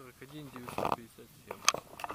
41 957.